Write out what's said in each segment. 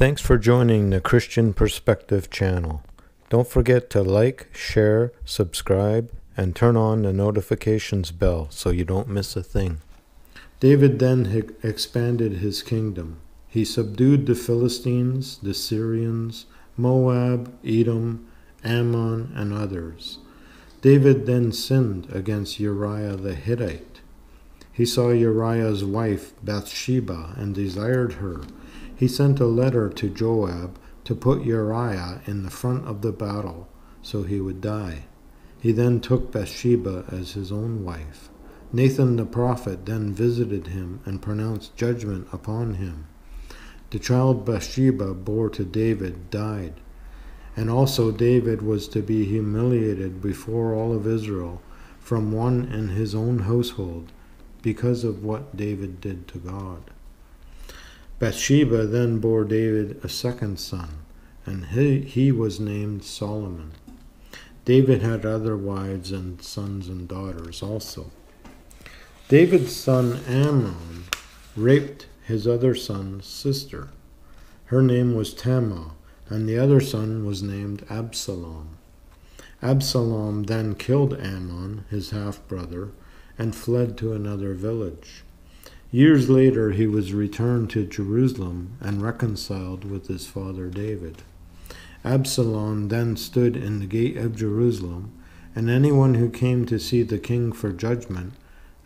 Thanks for joining the Christian Perspective channel. Don't forget to like, share, subscribe, and turn on the notifications bell so you don't miss a thing. David then expanded his kingdom. He subdued the Philistines, the Syrians, Moab, Edom, Ammon, and others. David then sinned against Uriah the Hittite. He saw Uriah's wife Bathsheba and desired her. He sent a letter to Joab to put Uriah in the front of the battle so he would die. He then took Bathsheba as his own wife. Nathan the prophet then visited him and pronounced judgment upon him. The child Bathsheba bore to David died. And also David was to be humiliated before all of Israel, from one in his own household, because of what David did to God. Bathsheba then bore David a second son, and he was named Solomon. David had other wives and sons and daughters also. David's son Amnon raped his other son's sister. Her name was Tamar, and the other son was named Absalom. Absalom then killed Amnon, his half-brother, and fled to another village. Years later, he was returned to Jerusalem and reconciled with his father David. Absalom then stood in the gate of Jerusalem, and anyone who came to see the king for judgment,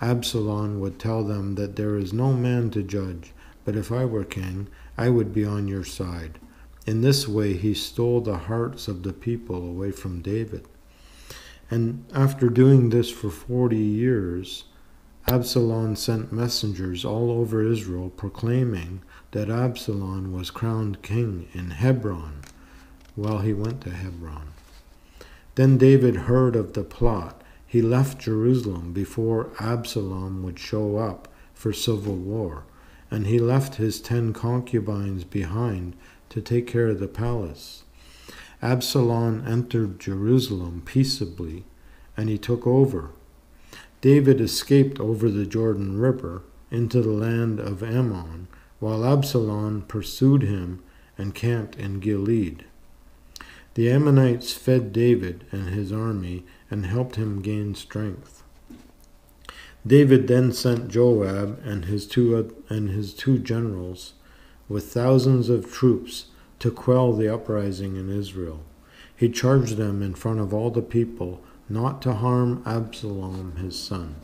Absalom would tell them that there is no man to judge, but if I were king, I would be on your side. In this way, he stole the hearts of the people away from David. And after doing this for 40 years, Absalom sent messengers all over Israel proclaiming that Absalom was crowned king in Hebron. Well, he went to Hebron. Then David heard of the plot. He left Jerusalem before Absalom would show up for civil war, and he left his 10 concubines behind to take care of the palace. Absalom entered Jerusalem peaceably, and he took over. David escaped over the Jordan River into the land of Ammon, while Absalom pursued him and camped in Gilead. The Ammonites fed David and his army and helped him gain strength. David then sent Joab and his two generals with thousands of troops to quell the uprising in Israel. He charged them in front of all the people not to harm Absalom his son.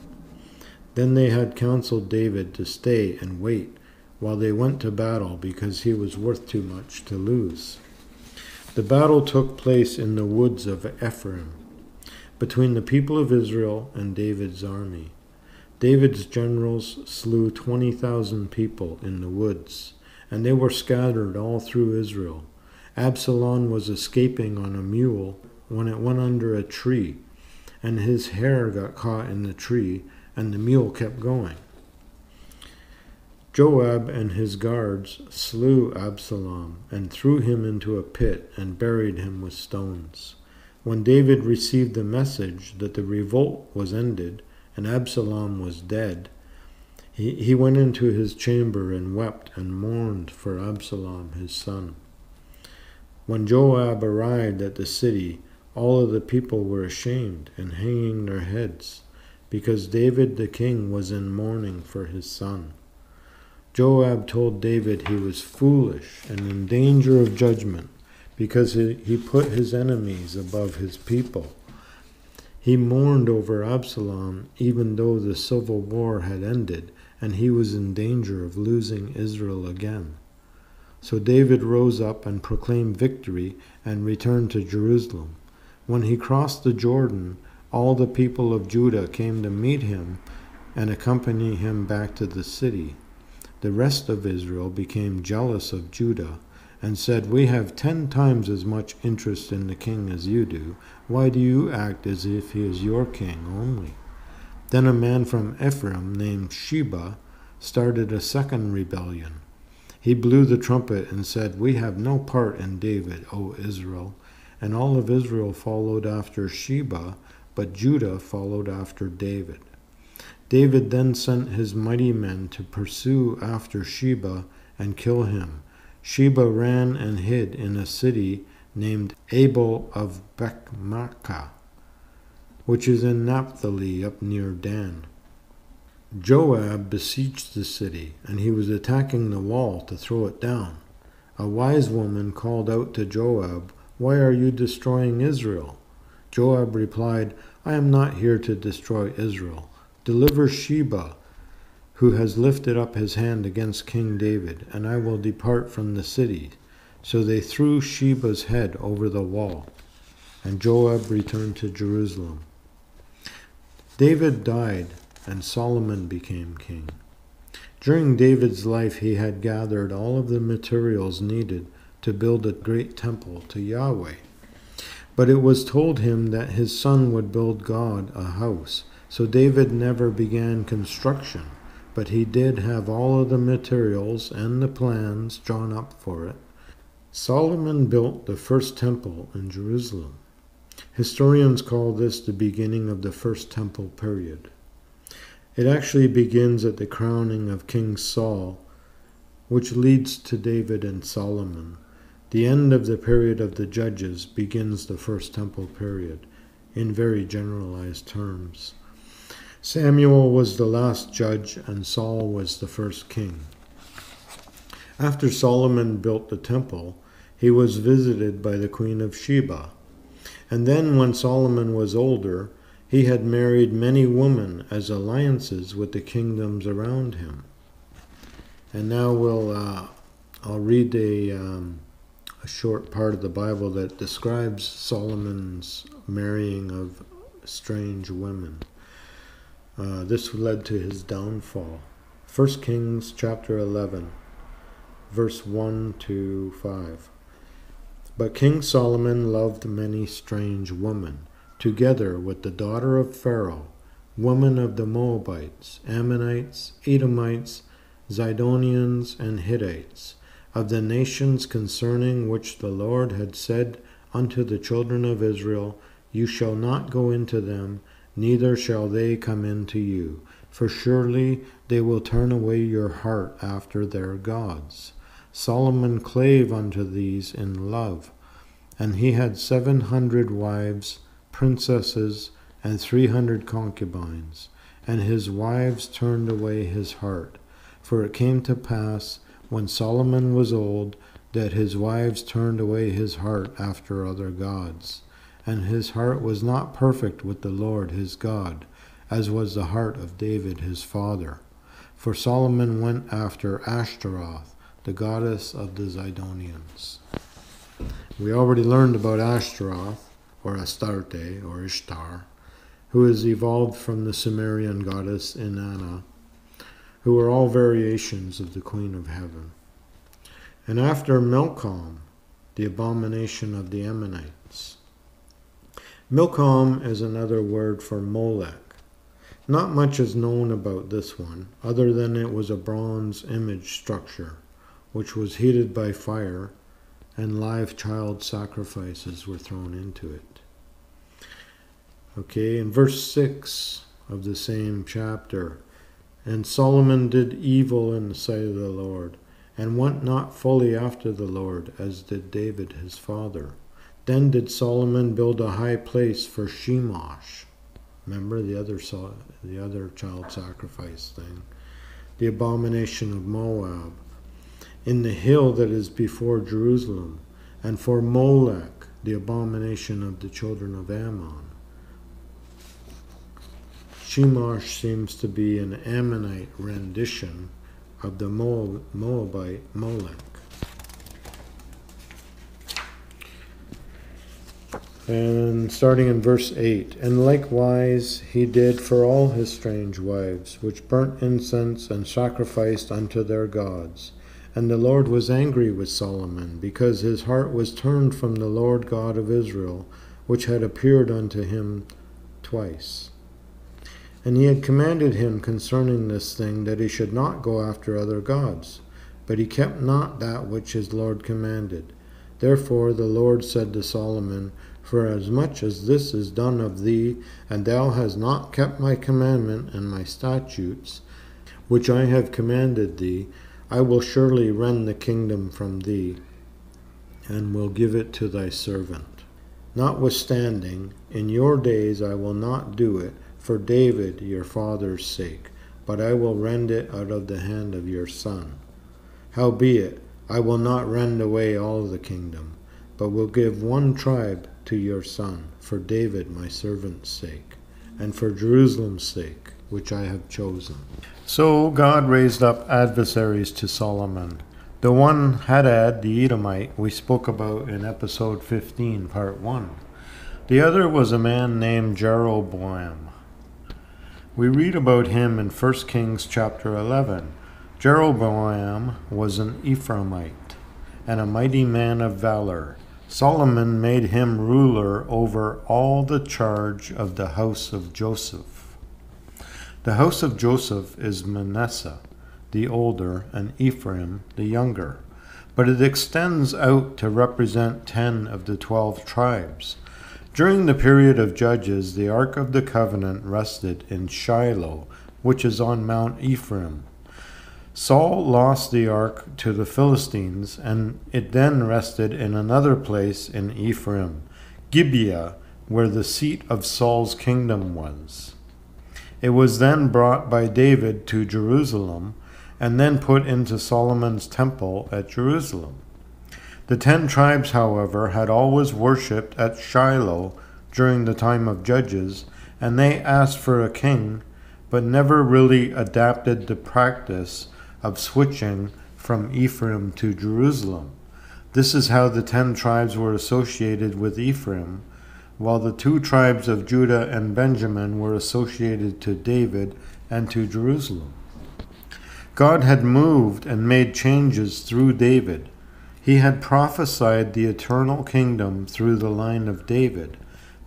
Then they had counseled David to stay and wait while they went to battle, because he was worth too much to lose. The battle took place in the woods of Ephraim, between the people of Israel and David's army. David's generals slew 20,000 people in the woods, and they were scattered all through Israel. Absalom was escaping on a mule when it went under a tree, and his hair got caught in the tree, and the mule kept going. Joab and his guards slew Absalom and threw him into a pit and buried him with stones. When David received the message that the revolt was ended and Absalom was dead, he went into his chamber and wept and mourned for Absalom his son. When Joab arrived at the city, all of the people were ashamed and hanging their heads, because David the king was in mourning for his son. Joab told David he was foolish and in danger of judgment, because he put his enemies above his people. He mourned over Absalom even though the civil war had ended, and he was in danger of losing Israel again. So David rose up and proclaimed victory and returned to Jerusalem. When he crossed the Jordan, all the people of Judah came to meet him and accompany him back to the city. The rest of Israel became jealous of Judah and said, "We have 10 times as much interest in the king as you do. Why do you act as if he is your king only?" Then a man from Ephraim named Sheba started a second rebellion. He blew the trumpet and said, "We have no part in David, O Israel." And all of Israel followed after Sheba, but Judah followed after David. David then sent his mighty men to pursue after Sheba and kill him, Sheba ran and hid in a city named Abel of Bechmacha, which is in Naphtali up near Dan. Joab besieged the city, and he was attacking the wall to throw it down. A wise woman called out to Joab, "Why are you destroying Israel?" Joab replied, "I am not here to destroy Israel. Deliver Sheba, who has lifted up his hand against King David, and I will depart from the city." So they threw Sheba's head over the wall, and Joab returned to Jerusalem. David died, and Solomon became king. During David's life, he had gathered all of the materials needed to build a great temple to Yahweh. But it was told him that his son would build God a house. So David never began construction, but he did have all of the materials and the plans drawn up for it. Solomon built the first temple in Jerusalem. Historians call this the beginning of the first temple period. It actually begins at the crowning of King Saul, which leads to David and Solomon. The end of the period of the Judges begins the first temple period, in very generalized terms. Samuel was the last judge, and Saul was the first king. After Solomon built the temple, he was visited by the Queen of Sheba. And then when Solomon was older, he had married many women as alliances with the kingdoms around him. And now I'll read a short part of the Bible that describes Solomon's marrying of strange women. This led to his downfall. 1 Kings chapter 11, verse 1 to 5. But King Solomon loved many strange women, together with the daughter of Pharaoh, women of the Moabites, Ammonites, Edomites, Zidonians, and Hittites, of the nations concerning which the Lord had said unto the children of Israel, "You shall not go into them, neither shall they come into you, for surely they will turn away your heart after their gods." Solomon clave unto these in love, and he had 700 wives, princesses, and 300 concubines, and his wives turned away his heart. For it came to pass, when Solomon was old, that his wives turned away his heart after other gods. And his heart was not perfect with the Lord his God, as was the heart of David his father. For Solomon went after Ashtaroth, the goddess of the Zidonians. We already learned about Ashtaroth, or Astarte, or Ishtar, who is evolved from the Sumerian goddess Inanna, who are all variations of the Queen of Heaven. And after Milcom, the abomination of the Ammonites. Milcom is another word for Molech. Not much is known about this one, other than it was a bronze image structure, which was heated by fire, and live child sacrifices were thrown into it. Okay, in verse 6 of the same chapter, "And Solomon did evil in the sight of the Lord, and went not fully after the Lord, as did David his father. Then did Solomon build a high place for Chemosh." Remember the other child sacrifice thing. The abomination of Moab. "In the hill that is before Jerusalem, and for Molech, the abomination of the children of Ammon." Chemosh seems to be an Ammonite rendition of the Moabite Molech. And starting in verse 8, "And likewise he did for all his strange wives, which burnt incense and sacrificed unto their gods. And the Lord was angry with Solomon, because his heart was turned from the Lord God of Israel, which had appeared unto him twice. And he had commanded him concerning this thing, that he should not go after other gods. But he kept not that which his Lord commanded. Therefore the Lord said to Solomon, Forasmuch as this is done of thee, and thou hast not kept my commandment and my statutes, which I have commanded thee, I will surely rend the kingdom from thee, and will give it to thy servant. Notwithstanding, in your days I will not do it for David your father's sake, but I will rend it out of the hand of your son. Howbeit, I will not rend away all the kingdom, but will give one tribe to your son, for David my servant's sake, and for Jerusalem's sake, which I have chosen. So God raised up adversaries to Solomon. The one Hadad the Edomite we spoke about in episode 15, part 1. The other was a man named Jeroboam. We read about him in 1 Kings chapter 11. Jeroboam was an Ephraimite and a mighty man of valor. Solomon made him ruler over all the charge of the house of Joseph. The house of Joseph is Manasseh, the older, and Ephraim, the younger. But it extends out to represent 10 of the 12 tribes. During the period of Judges, the Ark of the Covenant rested in Shiloh, which is on Mount Ephraim. Saul lost the Ark to the Philistines, and it then rested in another place in Ephraim, Gibeah, where the seat of Saul's kingdom was. It was then brought by David to Jerusalem, and then put into Solomon's temple at Jerusalem. The 10 tribes, however, had always worshipped at Shiloh during the time of Judges, and they asked for a king, but never really adapted the practice of switching from Ephraim to Jerusalem. This is how the 10 tribes were associated with Ephraim, while the 2 tribes of Judah and Benjamin were associated to David and to Jerusalem. God had moved and made changes through David. He had prophesied the eternal kingdom through the line of David,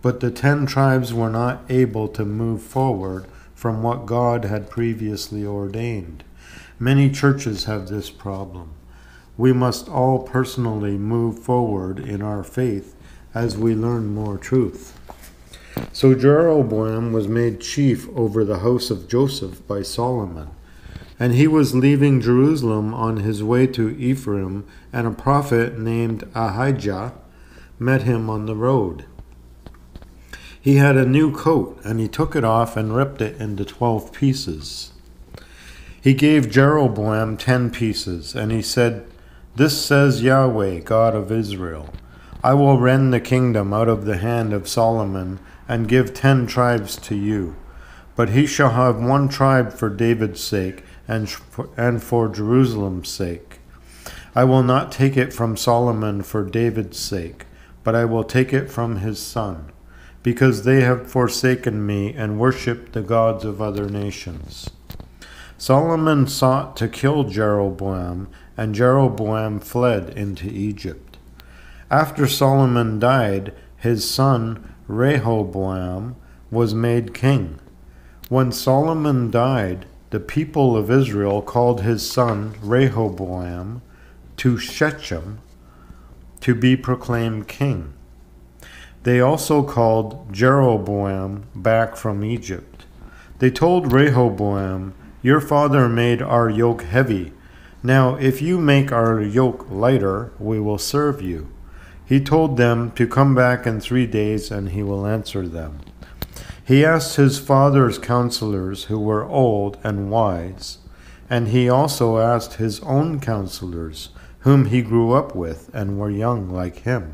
but the 10 tribes were not able to move forward from what God had previously ordained. Many churches have this problem. We must all personally move forward in our faith as we learn more truth. So Jeroboam was made chief over the house of Joseph by Solomon. And he was leaving Jerusalem on his way to Ephraim, and a prophet named Ahijah met him on the road. He had a new coat, and he took it off and ripped it into 12 pieces. He gave Jeroboam 10 pieces, and he said, "This says Yahweh, God of Israel, I will rend the kingdom out of the hand of Solomon, and give 10 tribes to you. But he shall have one tribe for David's sake, and for Jerusalem's sake. I will not take it from Solomon for David's sake, but I will take it from his son, because they have forsaken me and worshipped the gods of other nations." Solomon sought to kill Jeroboam, and Jeroboam fled into Egypt. After Solomon died, his son Rehoboam was made king. When Solomon died, the people of Israel called his son Rehoboam to Shechem to be proclaimed king. They also called Jeroboam back from Egypt. They told Rehoboam, "Your father made our yoke heavy. Now if you make our yoke lighter, we will serve you." He told them to come back in 3 days and he will answer them. He asked his father's counselors, who were old and wise, and he also asked his own counselors, whom he grew up with and were young like him.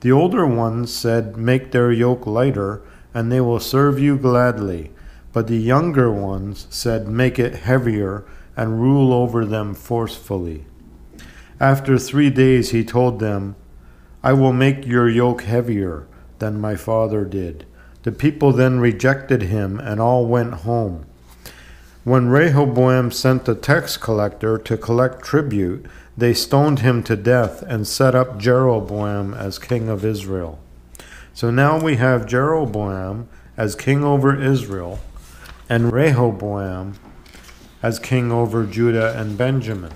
The older ones said, "Make their yoke lighter, and they will serve you gladly." But the younger ones said, "Make it heavier, and rule over them forcefully." After 3 days he told them, "I will make your yoke heavier than my father did." The people then rejected him, and all went home. When Rehoboam sent a tax collector to collect tribute, they stoned him to death and set up Jeroboam as king of Israel. So now we have Jeroboam as king over Israel, and Rehoboam as king over Judah and Benjamin.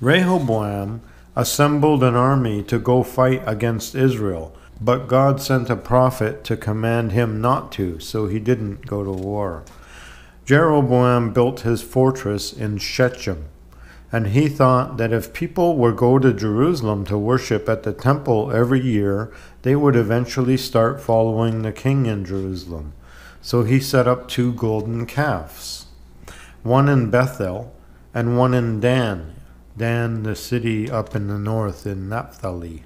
Rehoboam assembled an army to go fight against Israel, but God sent a prophet to command him not to, so he didn't go to war. Jeroboam built his fortress in Shechem, and he thought that if people would go to Jerusalem to worship at the temple every year, they would eventually start following the king in Jerusalem. So he set up two golden calves, one in Bethel and one in Dan, the city up in the north in Naphtali.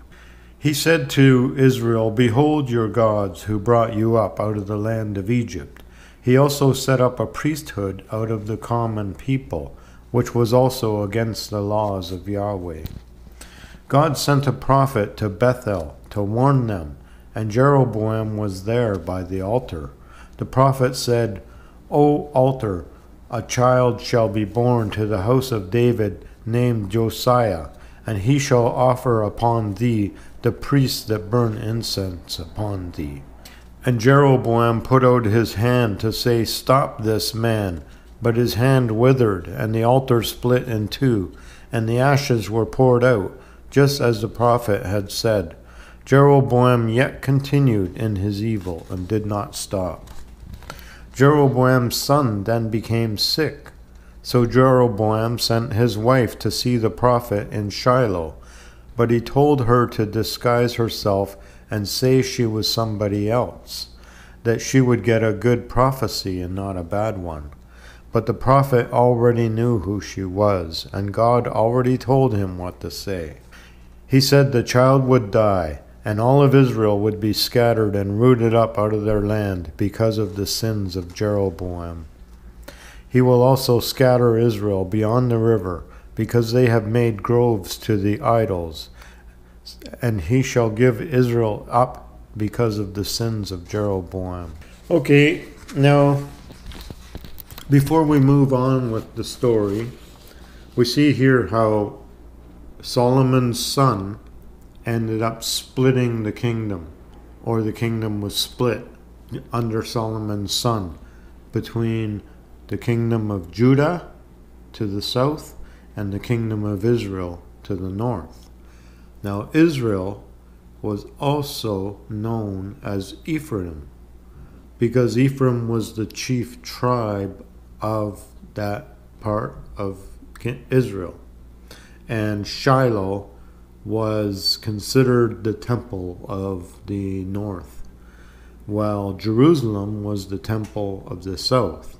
He said to Israel, "Behold your gods who brought you up out of the land of Egypt." He also set up a priesthood out of the common people, which was also against the laws of Yahweh. God sent a prophet to Bethel to warn them, and Jeroboam was there by the altar. The prophet said, "O altar, a child shall be born to the house of David named Josiah, and he shall offer upon thee the priests that burn incense upon thee." And Jeroboam put out his hand to say, "Stop this man." But his hand withered, and the altar split in two, and the ashes were poured out, just as the prophet had said. Jeroboam yet continued in his evil, and did not stop. Jeroboam's son then became sick. So Jeroboam sent his wife to see the prophet in Shiloh, but he told her to disguise herself and say she was somebody else, that she would get a good prophecy and not a bad one. But the prophet already knew who she was, and God already told him what to say. He said the child would die, and all of Israel would be scattered and rooted up out of their land because of the sins of Jeroboam. He will also scatter Israel beyond the river, because they have made groves to the idols, and he shall give Israel up because of the sins of Jeroboam. Okay, now, before we move on with the story, we see here how Solomon's son ended up splitting the kingdom, or the kingdom was split under Solomon's son between the kingdom of Judah to the south and the kingdom of Israel to the north. Now Israel was also known as Ephraim, because Ephraim was the chief tribe of that part of Israel. And Shiloh was considered the temple of the north, while Jerusalem was the temple of the south.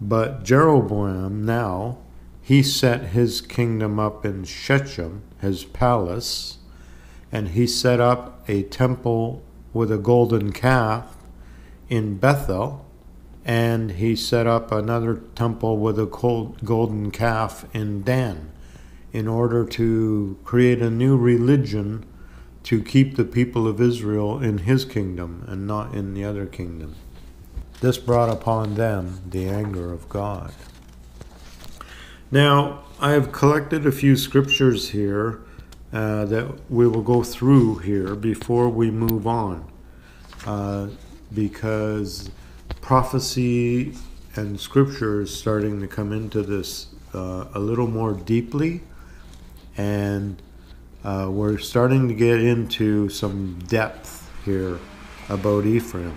But Jeroboam now, he set his kingdom up in Shechem, his palace, and he set up a temple with a golden calf in Bethel, and he set up another temple with a golden calf in Dan, in order to create a new religion to keep the people of Israel in his kingdom and not in the other kingdom. This brought upon them the anger of God. Now, I have collected a few scriptures here that we will go through here before we move on, because prophecy and scripture is starting to come into this a little more deeply, and we're starting to get into some depth here about Ephraim.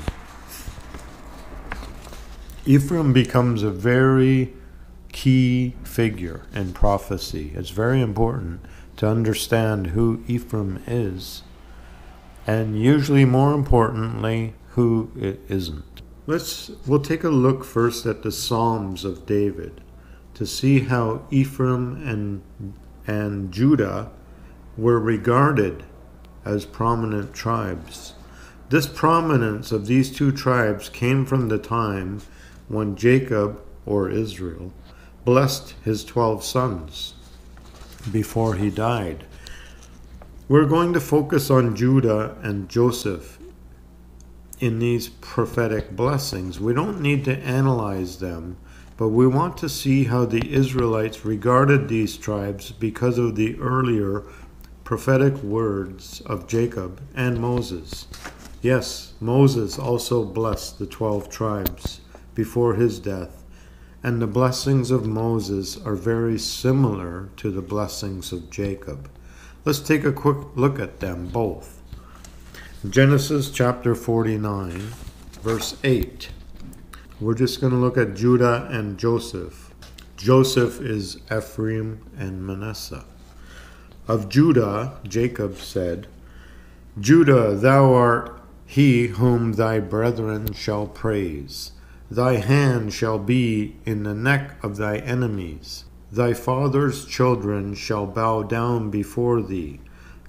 Ephraim becomes a very key figure in prophecy. It's very important to understand who Ephraim is, and usually more importantly, who it isn't. We'll take a look first at the Psalms of David to see how Ephraim and Judah were regarded as prominent tribes. This prominence of these two tribes came from the time when Jacob, or Israel, blessed his 12 sons before he died. We're going to focus on Judah and Joseph in these prophetic blessings. We don't need to analyze them, but we want to see how the Israelites regarded these tribes because of the earlier prophetic words of Jacob and Moses. Yes, Moses also blessed the 12 tribes before his death, and the blessings of Moses are very similar to the blessings of Jacob. Let's take a quick look at them both. Genesis chapter 49, verse 8. We're just going to look at Judah and Joseph. Joseph is Ephraim and Manasseh. Of Judah, Jacob said, Judah, thou art he whom thy brethren shall praise. Thy hand shall be in the neck of thy enemies. Thy father's children shall bow down before thee.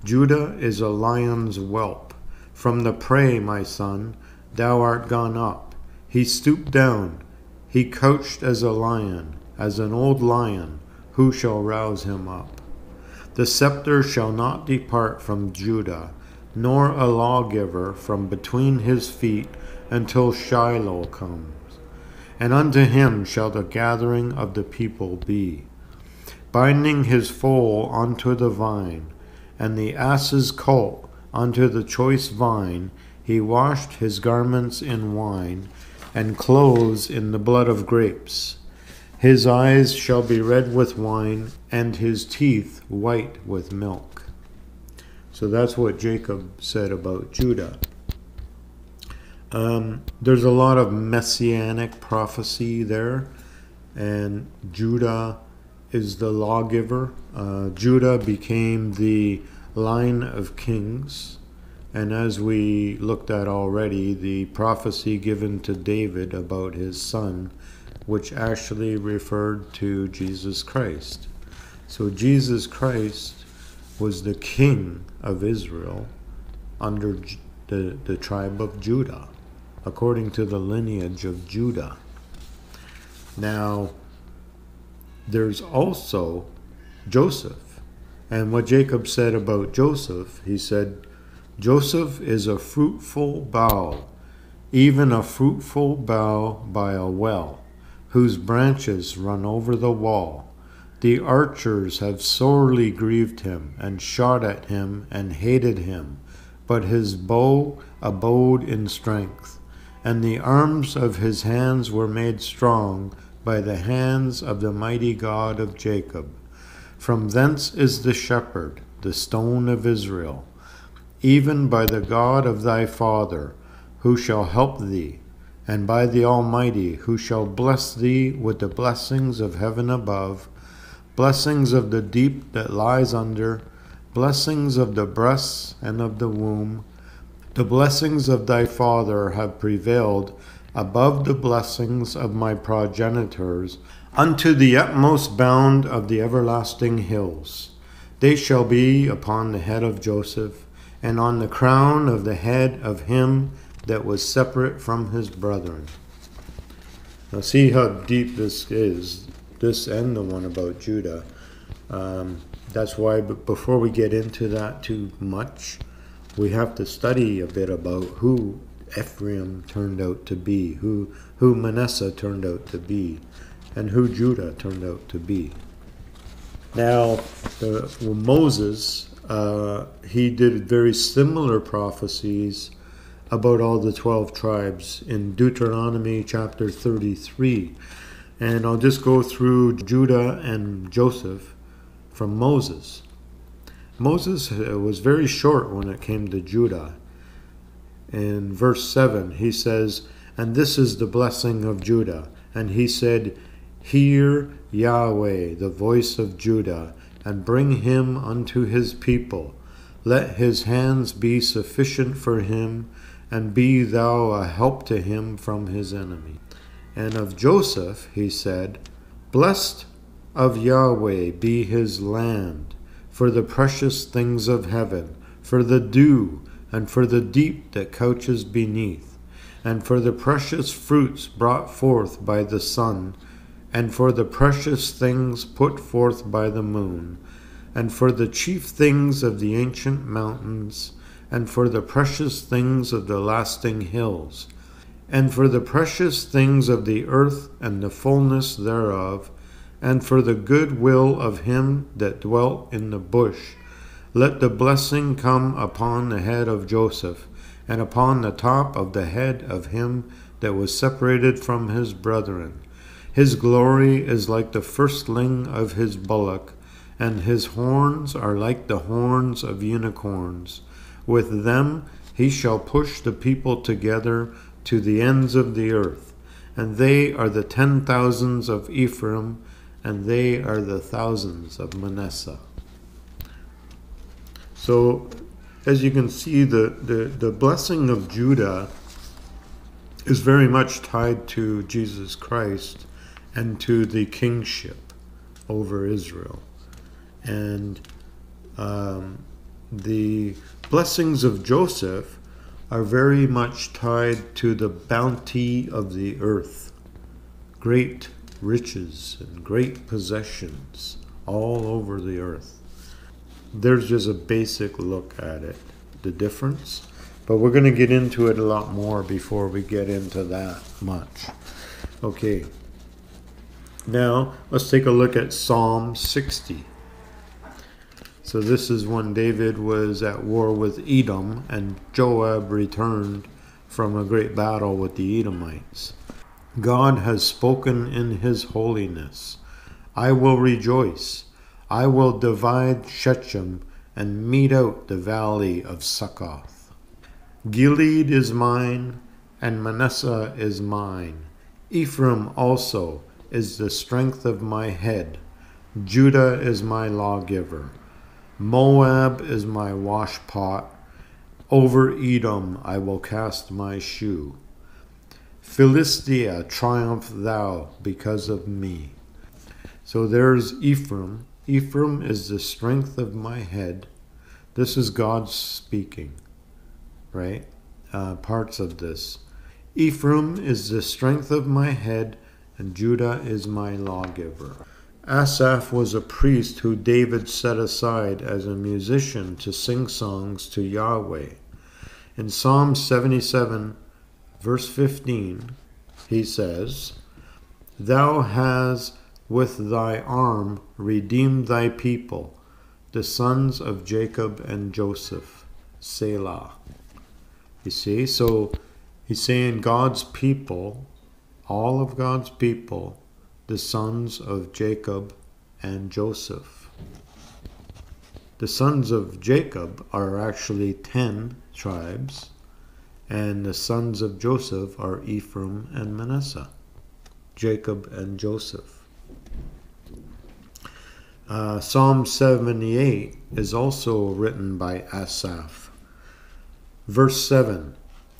Judah is a lion's whelp. From the prey, my son, thou art gone up. He stooped down. He couched as a lion, as an old lion. Who shall rouse him up? The scepter shall not depart from Judah, nor a lawgiver from between his feet, until Shiloh comes. And unto him shall the gathering of the people be, binding his foal unto the vine, and the ass's colt unto the choice vine. He washed his garments in wine, and clothes in the blood of grapes. His eyes shall be red with wine, and his teeth white with milk. So that's what Jacob said about Judah. There's a lot of messianic prophecy there, and Judah is the lawgiver. Judah became the line of kings, and as we looked at already, the prophecy given to David about his son, which actually referred to Jesus Christ. So Jesus Christ was the king of Israel under the tribe of Judah, according to the lineage of Judah. Now, there's also Joseph. And what Jacob said about Joseph, he said, Joseph is a fruitful bough, even a fruitful bough by a well, whose branches run over the wall. The archers have sorely grieved him, and shot at him, and hated him. But his bow abode in strength, and the arms of his hands were made strong by the hands of the mighty God of Jacob. From thence is the shepherd, the stone of Israel, even by the God of thy father, who shall help thee, and by the Almighty, who shall bless thee with the blessings of heaven above, blessings of the deep that lies under, blessings of the breasts and of the womb. The blessings of thy father have prevailed above the blessings of my progenitors, unto the utmost bound of the everlasting hills. They shall be upon the head of Joseph, and on the crown of the head of him that was separate from his brethren. Now see how deep this is, this and the one about Judah. That's why before we get into that too much, we have to study a bit about who Ephraim turned out to be, who Manasseh turned out to be, and who Judah turned out to be. Now, Moses, he did very similar prophecies about all the 12 tribes in Deuteronomy chapter 33. And I'll just go through Judah and Joseph from Moses. Moses was very short when it came to Judah. In verse 7, he says, and this is the blessing of Judah. And he said, hear Yahweh, the voice of Judah, and bring him unto his people. Let his hands be sufficient for him, and be thou a help to him from his enemy. And of Joseph he said, blessed of Yahweh be his land, for the precious things of heaven, for the dew, and for the deep that couches beneath, and for the precious fruits brought forth by the sun, and for the precious things put forth by the moon, and for the chief things of the ancient mountains, and for the precious things of the lasting hills, and for the precious things of the earth and the fullness thereof, and for the good will of him that dwelt in the bush. Let the blessing come upon the head of Joseph, and upon the top of the head of him that was separated from his brethren. His glory is like the firstling of his bullock, and his horns are like the horns of unicorns. With them he shall push the people together to the ends of the earth, and they are the 10,000s of Ephraim, and they are the thousands of Manasseh. So, as you can see, the blessing of Judah is very much tied to Jesus Christ and to the kingship over Israel. And the blessings of Joseph are very much tied to the bounty of the earth, great riches and great possessions all over the earth. There's just a basic look at it, the difference. But we're going to get into it a lot more before we get into that much. Okay. Now, let's take a look at Psalm 60. So this is when David was at war with Edom, and Joab returned from a great battle with the Edomites. God has spoken in his holiness. I will rejoice. I will divide Shechem and mete out the valley of Succoth. Gilead is mine, and Manasseh is mine. Ephraim also is the strength of my head. Judah is my lawgiver. Moab is my washpot. Over Edom I will cast my shoe. Philistia, triumph thou because of me. So there's Ephraim. Ephraim is the strength of my head. This is God speaking, right? Parts of this. Ephraim is the strength of my head, and Judah is my lawgiver. Asaph was a priest who David set aside as a musician to sing songs to Yahweh. In Psalm 77, verse 15, he says, Thou hast with thy arm redeem thy people, the sons of Jacob and Joseph, Selah. You see, so he's saying God's people, all of God's people, the sons of Jacob and Joseph. The sons of Jacob are actually 10 tribes, and the sons of Joseph are Ephraim and Manasseh, Jacob and Joseph. Psalm 78 is also written by Asaph. Verse 7,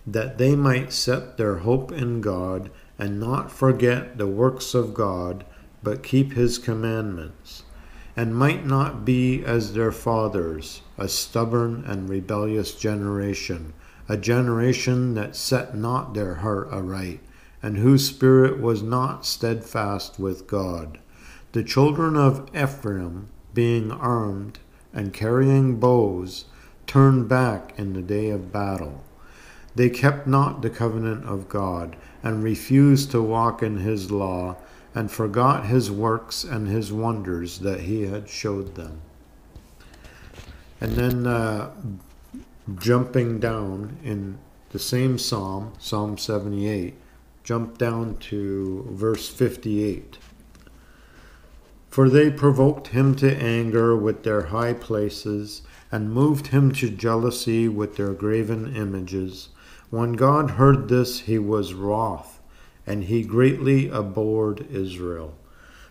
that they might set their hope in God and not forget the works of God, but keep his commandments, and might not be as their fathers, a stubborn and rebellious generation, a generation that set not their heart aright, and whose spirit was not steadfast with God. The children of Ephraim, being armed and carrying bows, turned back in the day of battle. They kept not the covenant of God, and refused to walk in his law, and forgot his works and his wonders that he had showed them. And then jumping down in the same psalm, Psalm 78, jump down to verse 58. For they provoked him to anger with their high places, and moved him to jealousy with their graven images. When God heard this, he was wroth, and he greatly abhorred Israel,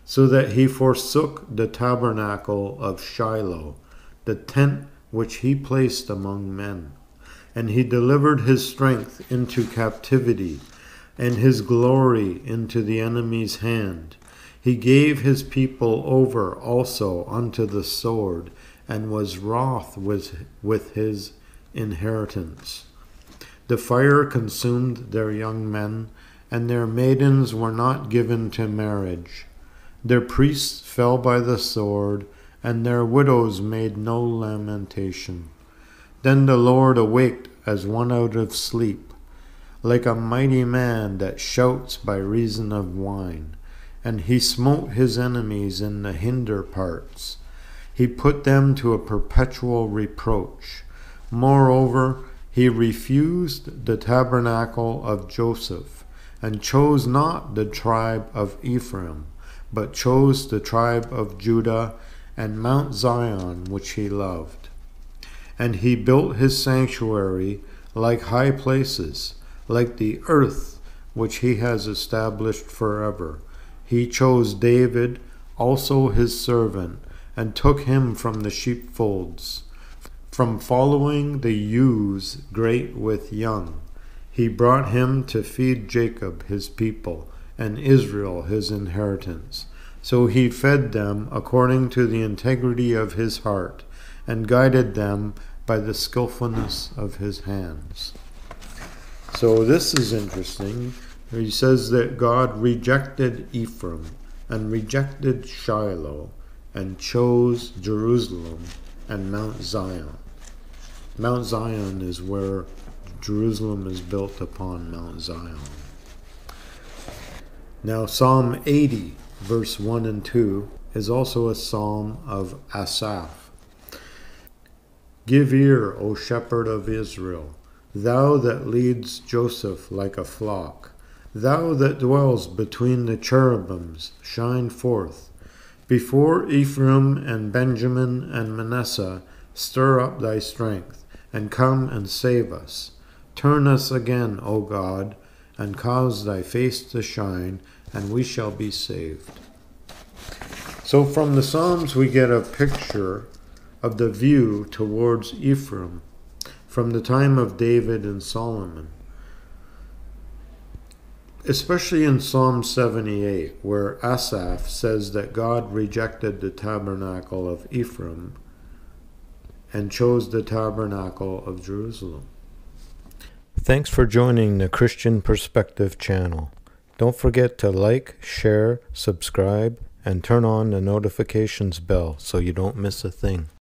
so that he forsook the tabernacle of Shiloh, the tent which he placed among men. And he delivered his strength into captivity, and his glory into the enemy's hand. He gave his people over also unto the sword, and was wroth with his inheritance. The fire consumed their young men, and their maidens were not given to marriage. Their priests fell by the sword, and their widows made no lamentation. Then the Lord awaked as one out of sleep, like a mighty man that shouts by reason of wine. And he smote his enemies in the hinder parts. He put them to a perpetual reproach. Moreover, he refused the tabernacle of Joseph, and chose not the tribe of Ephraim, but chose the tribe of Judah and Mount Zion, which he loved. And he built his sanctuary like high places, like the earth which he has established forever. He chose David, also his servant, and took him from the sheepfolds, from following the ewes great with young. He brought him to feed Jacob his people, and Israel his inheritance. So he fed them according to the integrity of his heart, and guided them by the skillfulness of his hands. So this is interesting. He says that God rejected Ephraim and rejected Shiloh and chose Jerusalem and Mount Zion. Mount Zion is where Jerusalem is built upon Mount Zion. Now Psalm 80 verse 1 and 2 is also a psalm of Asaph. Give ear, O shepherd of Israel, thou that leads Joseph like a flock, thou that dwells between the cherubims, shine forth. Before Ephraim and Benjamin and Manasseh, stir up thy strength, and come and save us. Turn us again, O God, and cause thy face to shine, and we shall be saved. So from the Psalms we get a picture of the view towards Ephraim from the time of David and Solomon, especially in Psalm 78, where Asaph says that God rejected the tabernacle of Ephraim and chose the tabernacle of Jerusalem. Thanks for joining the Christian Perspective channel. Don't forget to like, share, subscribe, and turn on the notifications bell so you don't miss a thing.